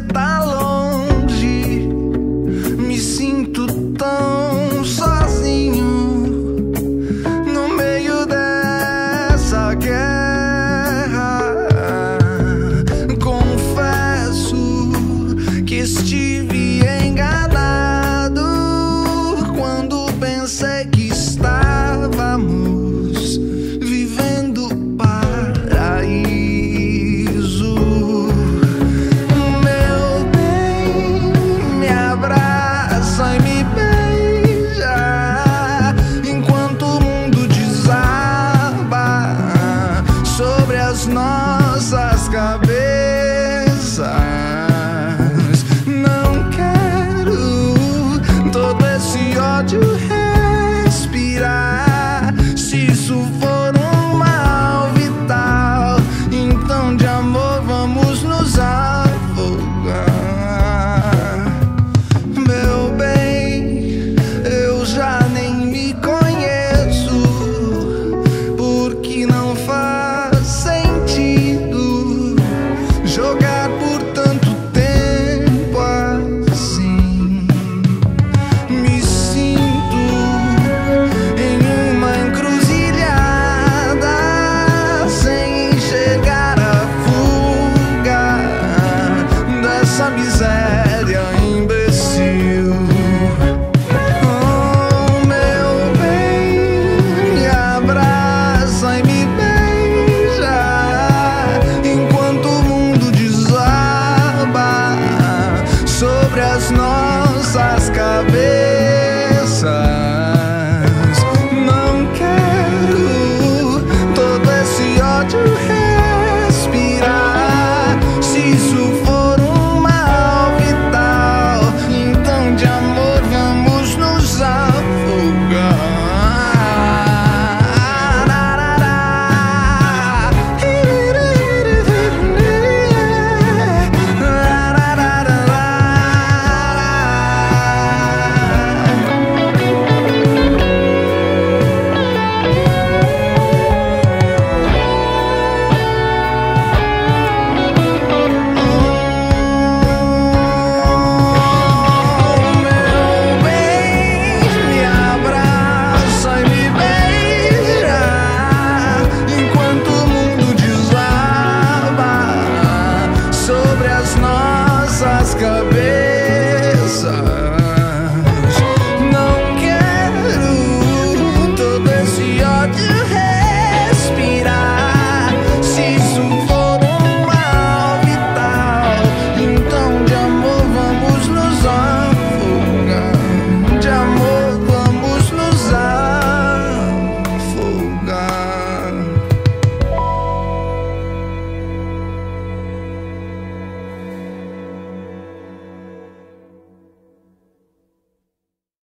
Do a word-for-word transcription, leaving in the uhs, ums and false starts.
de tal